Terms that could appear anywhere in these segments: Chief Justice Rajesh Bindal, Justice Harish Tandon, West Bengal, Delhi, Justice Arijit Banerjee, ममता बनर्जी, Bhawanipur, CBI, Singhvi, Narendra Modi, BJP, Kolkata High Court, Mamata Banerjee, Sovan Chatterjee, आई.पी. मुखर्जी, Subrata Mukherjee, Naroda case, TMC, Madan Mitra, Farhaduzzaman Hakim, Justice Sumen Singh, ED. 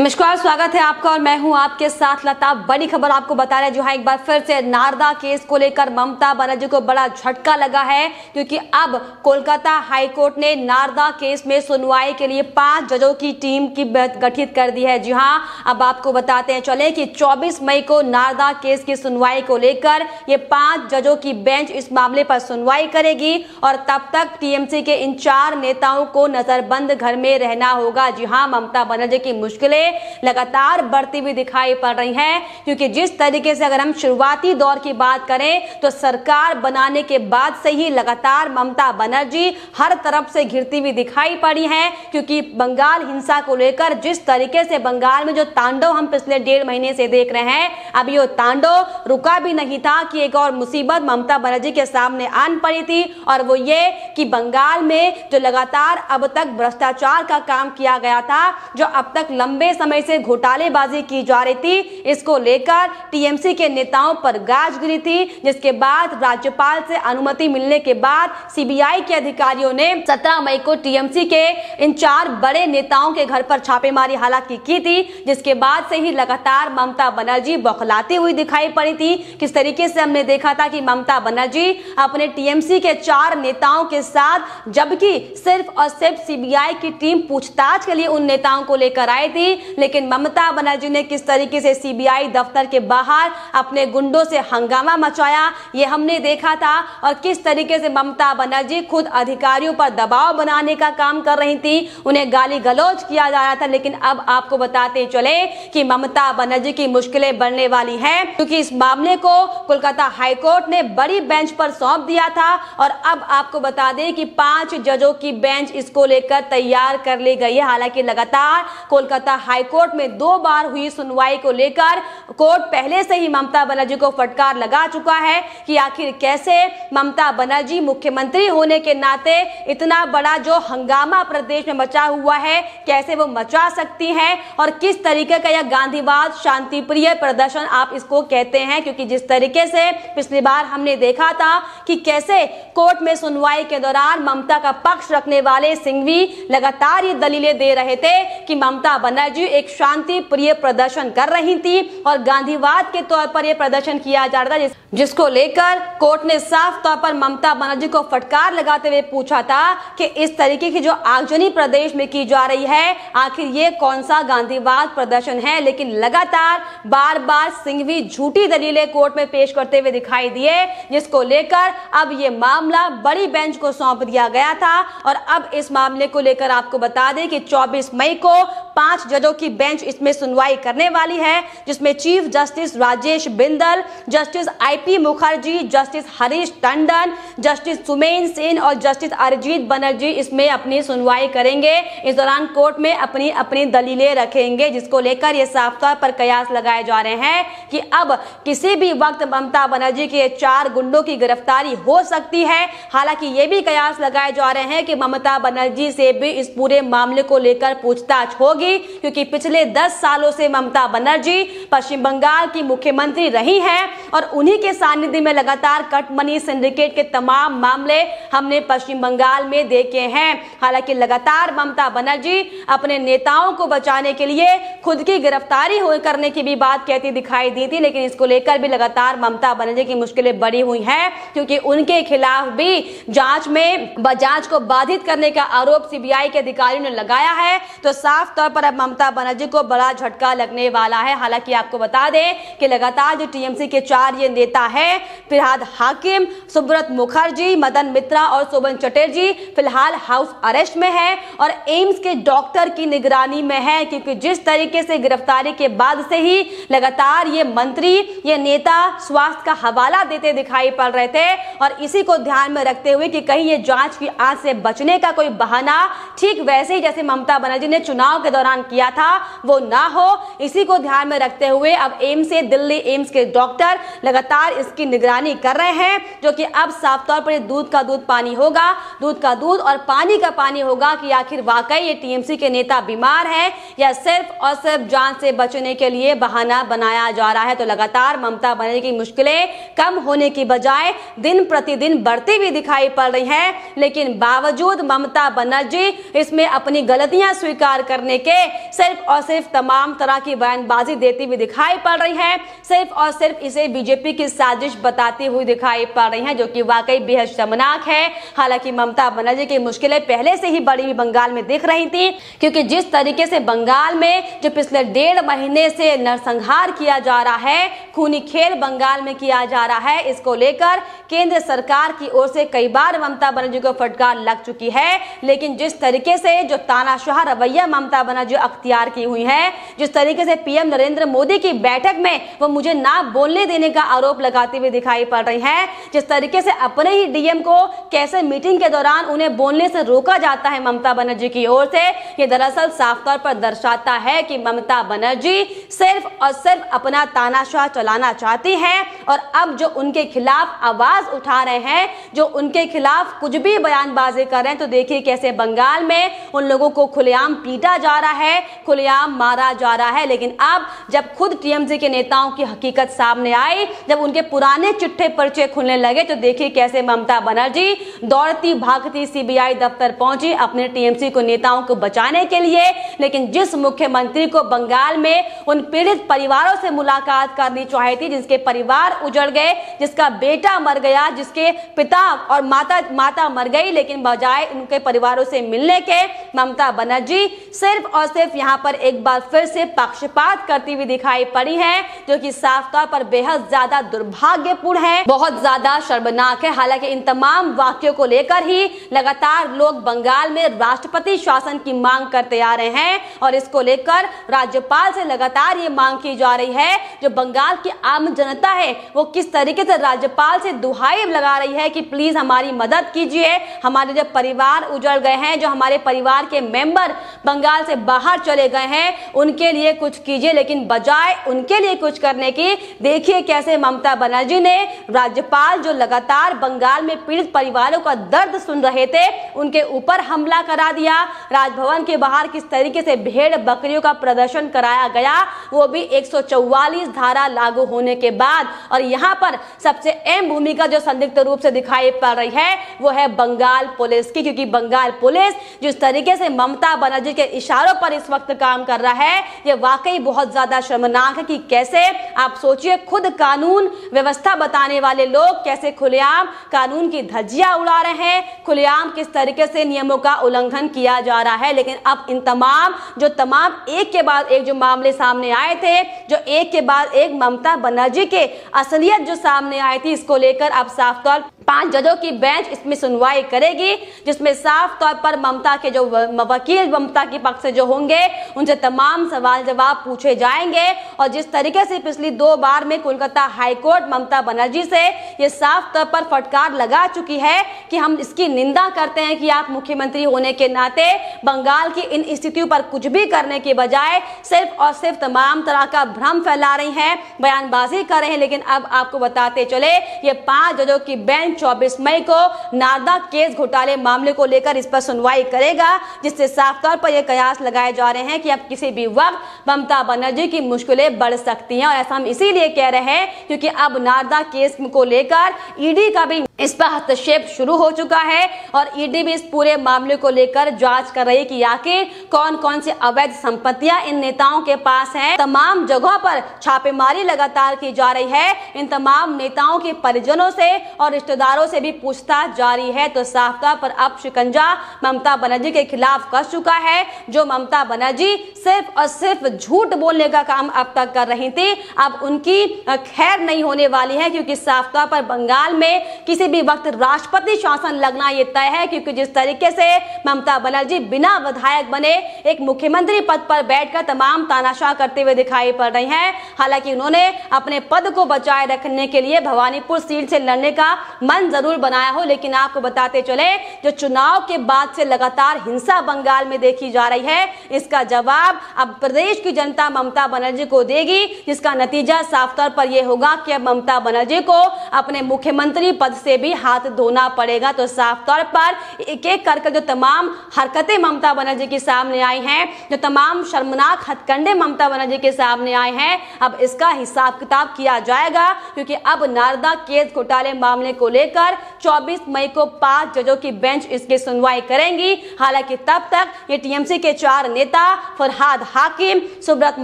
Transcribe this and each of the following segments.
नमस्कार, स्वागत है आपका और मैं हूं आपके साथ लता। बड़ी खबर आपको बता रहे हैं जो है एक बार फिर से नारदा केस को लेकर ममता बनर्जी को बड़ा झटका लगा है, क्योंकि अब कोलकाता हाई कोर्ट ने नारदा केस में सुनवाई के लिए 5 जजों की टीम की गठित कर दी है। जी हां, अब आपको बताते हैं चले कि 24 मई को नारदा केस की सुनवाई को लेकर ये 5 जजों की बेंच इस मामले पर सुनवाई करेगी और तब तक टीएमसी के इन 4 नेताओं को नजरबंद घर में रहना होगा। जी हां, ममता बनर्जी की मुश्किलें लगातार बढ़ती हुई दिखाई पड़ रही है, क्योंकि जिस तरीके से अगर हम शुरुआती दौर की बात करें तो सरकार बनाने के बाद से ही लगातार ममता बनर्जी हर तरफ से घिरती हुई दिखाई पड़ी है, क्योंकि बंगाल हिंसा को लेकर जिस तरीके से बंगाल में जो तांडव हम पिछले 1.5 महीने से देख रहे हैं, अब ये तांडव रुका भी नहीं था कि एक और मुसीबत ममता बनर्जी के सामने आन पड़ी थी, और वो ये कि बंगाल में जो लगातार अब तक भ्रष्टाचार का काम किया गया था, जो अब तक लंबे समय से घोटालेबाजी की जा रही थी, इसको लेकर टीएमसी के नेताओं पर गाज गिरी थी, जिसके बाद राज्यपाल से अनुमति मिलने के बाद सीबीआई के अधिकारियों ने 17 मई को टीएमसी के इन 4 बड़े नेताओं के घर पर छापेमारी हालांकि की थी, जिसके बाद से ही लगातार ममता बनर्जी बौखलाती हुई दिखाई पड़ी थी। किस तरीके से हमने देखा था कि ममता बनर्जी अपने टीएमसी के 4 नेताओं के साथ, जबकि सिर्फ और सिर्फ सीबीआई की टीम पूछताछ के लिए उन नेताओं को लेकर आई थी, लेकिन ममता बनर्जी ने किस तरीके से सीबीआई दफ्तर के बाहर अपने गुंडों से हंगामा मचाया ये हमने देखा था, और किस तरीके से ममता बनर्जी खुद अधिकारियों पर दबाव बनाने का काम कर रही थी, उन्हें गाली गलौज किया जा रहा था। लेकिन अब आपको बताते चले कि ममता बनर्जी की मुश्किलें बढ़ने वाली है, क्योंकि इस मामले को कोलकाता हाईकोर्ट ने बड़ी बेंच पर सौंप दिया था और अब आपको बता दें कि 5 जजों की बेंच इसको लेकर तैयार कर ली गई है। हालांकि लगातार कोलकाता हाईकोर्ट में 2 बार हुई सुनवाई को लेकर कोर्ट पहले से ही ममता बनर्जी को फटकार लगा चुका है कि आखिर कैसे ममता बनर्जी मुख्यमंत्री होने के नाते इतना बड़ा जो हंगामा प्रदेश में मचा हुआ है, कैसे वो मचा सकती हैं और किस तरीके का यह गांधीवाद शांतिप्रिय प्रदर्शन आप इसको कहते हैं, क्योंकि जिस तरीके से पिछली बार हमने देखा था कि कैसे कोर्ट में सुनवाई के दौरान ममता का पक्ष रखने वाले सिंघवी लगातार ये दलीलें दे रहे थे कि ममता बनर्जी एक शांति प्रिय प्रदर्शन कर रही थी और गांधीवाद के तौर पर यह प्रदर्शन किया जा रहा था, जिसको लेकर कोर्ट ने साफ तौर पर ममता बनर्जी को फटकार लगाते हुए पूछा था कि इस तरीके की जो आगजनी प्रदेश में की जा रही है आखिर ये कौन सा गांधीवाद प्रदर्शन है। लेकिन लगातार बार बार सिंघवी झूठी दलीलें कोर्ट में पेश करते हुए दिखाई दिए, जिसको लेकर अब ये मामला बड़ी बेंच को सौंप दिया गया था और अब इस मामले को लेकर आपको बता दें कि 24 मई को 5 जजों की बेंच इसमें सुनवाई करने वाली है, जिसमें chief justice Rajesh Bindal, justice आई.पी. मुखर्जी, justice Harish Tandon, justice Sumen Singh और जस्टिस अरिजीत बनर्जी इसमें अपनी सुनवाई करेंगे। इस दौरान कोर्ट में अपनी अपनी दलीलें रखेंगे, जिसको लेकर ये साफ तौर पर कयास लगाए जा रहे हैं कि अब किसी भी वक्त ममता बनर्जी के 4 गुंडों की गिरफ्तारी हो सकती है। हालांकि ये भी कयास लगाए जा रहे हैं कि ममता बनर्जी से भी इस पूरे मामले को लेकर पूछताछ होगी, क्योंकि पिछले 10 सालों से ममता बनर्जी पश्चिम बंगाल की मुख्यमंत्री रही हैं और उन्हीं के सानिध्य में लगातार कट मनी सिंडिकेट के तमाम मामले हमने पश्चिम बंगाल में देखे हैं। हालांकि लगातार ममता बनर्जी अपने नेताओं को बचाने के लिए खुद की गिरफ्तारी करने की भी बात कहती दिखाई दी थी, लेकिन इसको लेकर भी लगातार ममता बनर्जी की मुश्किलें बढ़ी हुई हैं, क्योंकि उनके खिलाफ भी जांच को बाधित करने का आरोप सीबीआई के अधिकारियों ने लगाया है। तो साफ तौर पर ममता बनर्जी को बड़ा झटका लगने वाला है। हालांकि आपको बता दें कि लगातार जो टीएमसी के 4 ये नेता हैं, फरहाद हाकिम, सुब्रत मुखर्जी, मदन मित्रा और सोवन चटर्जी फिलहाल हाउस अरेस्ट में है और एम्स के डॉक्टर की निगरानी में है, क्योंकि जिस तरीके से गिरफ्तारी के बाद से ही लगातार ये मंत्री, ये नेता स्वास्थ्य का हवाला देते दिखाई पड़ रहे थे और इसी को ध्यान में रखते हुए कि कहीं ये जांच की आंच से बचने का कोई बहाना ठीक वैसे ही जैसे ममता बनर्जी ने चुनाव के दौरान किया था वो ना हो, इसी को ध्यान में रखते हुए अब एम्स से दिल्ली एम्स के डॉक्टर लगातार इसकी निगरानी कर रहे हैं, जो कि अब साफ तौर पर दूध का दूध पानी होगा, दूध का दूध और पानी का पानी होगा कि आखिर वाकई ये टीएमसी के नेता बीमार है या सिर्फ और सिर्फ जांच से बचने के लिए बहाना बनाया जा रहा है। तो लगातार ममता बनर्जी की मुश्किलें कम होने की बजाय दिन प्रतिदिन बढ़ती हुई दिखाई पड़ रही है, लेकिन बावजूद ममता बनर्जी इसमें अपनी गलतियां स्वीकार करने के के सिर्फ और सिर्फ तमाम तरह की बयानबाजी देती हुई दिखाई पड़ रही है, सिर्फ और सिर्फ इसे बीजेपी की साजिश बताती हुई दिखाई पड़ रही है, जो कि वाकई बेहद शर्मनाक है। हालांकि ममता बनर्जी की मुश्किलें पहले से ही बड़ी बंगाल में दिख रही थी, क्योंकि जिस तरीके से बंगाल में जो पिछले डेढ़ महीने से नरसंहार किया जा रहा है, खूनी खेल बंगाल में किया जा रहा है, इसको लेकर केंद्र सरकार की ओर से कई बार ममता बनर्जी को फटकार लग चुकी है। लेकिन जिस तरीके से जो तानाशाह रवैया ममता बनर्जी अख्तियार की हुई है, जिस तरीके से पीएम नरेंद्र मोदी की बैठक में वो मुझे ना बोलने देने का आरोप लगाते हुए दिखाई पड़ रही है, जिस तरीके से अपने ही डीएम को कैसे मीटिंग के दौरान उन्हें बोलने से रोका जाता है ममता बनर्जी की ओर से, ये दरअसल साफ तौर पर दर्शाता है कि ममता बनर्जी सिर्फ और सिर्फ अपना तानाशाह चलाना चाहती हैं। और अब जो उनके खिलाफ आवाज उठा रहे हैं, जो उनके खिलाफ कुछ भी बयानबाजी कर रहे हैं, तो देखिए कैसे बंगाल में उन लोगों को खुलेआम पीटा जा रहा है, खुलेआम मारा जा रहा है। लेकिन अब जब खुद टीएमसी के नेताओं की हकीकत सामने आई, जब उनके पुराने चिट्ठे पर्चे खुलने लगे, तो देखिए कैसे ममता बनर्जी दौड़ती भागती सीबीआई दफ्तर पहुंची अपने टीएमसी को नेताओं को बचाने के लिए। लेकिन जिस मुख्यमंत्री को बंगाल में उन पीड़ित परिवारों से मुलाकात करनी चाहिए थी, जिसके परिवार उजड़ गए, जिसका बेटा मर गया, जिसके पिता और माता मर गई, लेकिन बजाय उनके परिवारों से मिलने के ममता बनर्जी सिर्फ और सिर्फ यहां पर एक बार फिर से पक्षपात करती हुई दिखाई पड़ी है, जो कि साफ तौर पर बेहद ज्यादा दुर्भाग्यपूर्ण है, बहुत ज्यादा शर्मनाक है। हालांकि इन तमाम वाक्यों को लेकर ही लगातार लोग बंगाल में राष्ट्रपति शासन की मांग करते आ रहे हैं, और इसको लेकर राज्यपाल से लगातार ये मांग की जा रही है। जो बंगाल की आम जनता है वो किस तरीके से राज्यपाल से दुहाई लगा रही है कि प्लीज हमारी मदद कीजिए, हमारे जो परिवार उजड़ गए हैं, जो हमारे परिवार के मेंबर बंगाल से बाहर चले गए हैं, उनके लिए कुछ कीजिए। लेकिन बजाय उनके लिए कुछ करने की, देखिए कैसे ममता बनर्जी ने राज्यपाल जो लगातार बंगाल में पीड़ित परिवारों का दर्द सुन रहे थे, उनके ऊपर हमला करा दिया। राजभवन के बाहर किस तरीके से भेड़ बकरियों का प्रदर्शन कराया गया, वो भी 144 धारा लागू होने के बाद। और यहाँ पर सबसे अहम भूमिका जो संदिग्ध रूप से दिखाई पड़ रही है वो है बंगाल पुलिस की, क्योंकि बंगाल पुलिस जिस तरीके से ममता बनर्जी के इशारों पर इस वक्त काम कर रहा है, ये वाकई बहुत ज्यादा शर्मनाक है। कि कैसे आप सोचिए, खुद कानून व्यवस्था बताने वाले लोग कैसे खुलेआम कानून की धज्जियां उड़ा रहे हैं, खुलेआम किस तरीके से नियमों का उल्लंघन किया जा रहा है। लेकिन अब इन तमाम एक के बाद एक जो मामले सामने आए थे, जो एक के बाद एक ममता बनर्जी के असलियत जो सामने आई थी, इसको लेकर अब साफ तौर 5 जजों की बेंच इसमें सुनवाई करेगी, जिसमें साफ तौर पर ममता के जो वकील ममता के पक्ष से जो होंगे, उनसे तमाम सवाल जवाब पूछे जाएंगे। और जिस तरीके से पिछली 2 बार में कोलकाता हाई कोर्ट ममता बनर्जी से ये साफ तौर पर फटकार लगा चुकी है कि हम इसकी निंदा करते हैं कि आप मुख्यमंत्री होने के नाते बंगाल की इन स्थितियों पर कुछ भी करने के बजाय सिर्फ और सिर्फ तमाम तरह का भ्रम फैला रही हैं, बयानबाजी कर रहे हैं। लेकिन अब आपको बताते चले, ये 5 जजों की बेंच 24 मई को नारदा केस घोटाले मामले को लेकर इस पर सुनवाई करेगा, जिससे साफ तौर पर यह कयास लगाए जा रहे हैं कि अब किसी भी वक्त ममता बनर्जी की मुश्किलें बढ़ सकती हैं। और ऐसा हम इसीलिए कह रहे हैं क्योंकि अब नारदा केस को लेकर ईडी का भी इस पर हस्तक्षेप शुरू हो चुका है, और ईडी भी इस पूरे मामले को लेकर जांच कर रही है कि आखिर कौन कौन सी अवैध संपत्तियां इन नेताओं के पास हैं। तमाम जगहों पर छापेमारी लगातार की जा रही है, इन तमाम नेताओं के परिजनों से और रिश्तेदारों से भी पूछताछ जारी है। तो साफ तौर पर अब शिकंजा ममता बनर्जी के खिलाफ कस चुका है, जो ममता बनर्जी सिर्फ और सिर्फ झूठ बोलने का काम अब तक कर रही थी, अब उनकी खैर नहीं होने वाली है। क्योंकि साफ तौर पर बंगाल में किसी भी वक्त राष्ट्रपति शासन लगना यह तय है, क्योंकि जिस तरीके से ममता बनर्जी बिना विधायक बने एक मुख्यमंत्री पद पर बैठकर तमाम तानाशाह करते हुए दिखाई पड़ रही हैं। हालांकि उन्होंने अपने पद को बचाए रखने के लिए भवानीपुर सीट से लड़ने का मन जरूर बनाया हो, लेकिन आपको बताते चले जो चुनाव के बाद से लगातार हिंसा बंगाल में देखी जा रही है, इसका जवाब अब प्रदेश की जनता ममता बनर्जी को देगी, जिसका नतीजा साफ तौर पर यह होगा कि अब ममता बनर्जी को अपने मुख्यमंत्री पद से भी हाथ धोना पड़ेगा। तो साफ तौर पर एक एक करके जो तमाम हरकतें ममता बनर्जी के सामने आई हैं, जो तमाम शर्मनाक हथकंडे ममता बनर्जी के सामने आए हैं, अब इसका हिसाब किताब किया जाएगा। क्योंकि अब नारदा केस घोटाले मामले को लेकर लेकर 24 मई को 5 जजों की बेंच इसकी सुनवाई करेंगी। हालांकि तब तक ये टीएमसी के 4 नेता फरहाद हाकिम, सुब्रत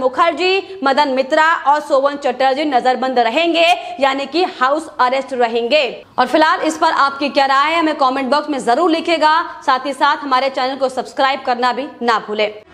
मुखर्जी, मदन मित्रा और सोवन चटर्जी नजरबंद रहेंगे, यानी कि हाउस अरेस्ट रहेंगे। और फिलहाल इस पर आपकी क्या राय है हमें कमेंट बॉक्स में जरूर लिखेगा। साथ ही साथ हमारे चैनल को सब्सक्राइब करना भी ना भूले।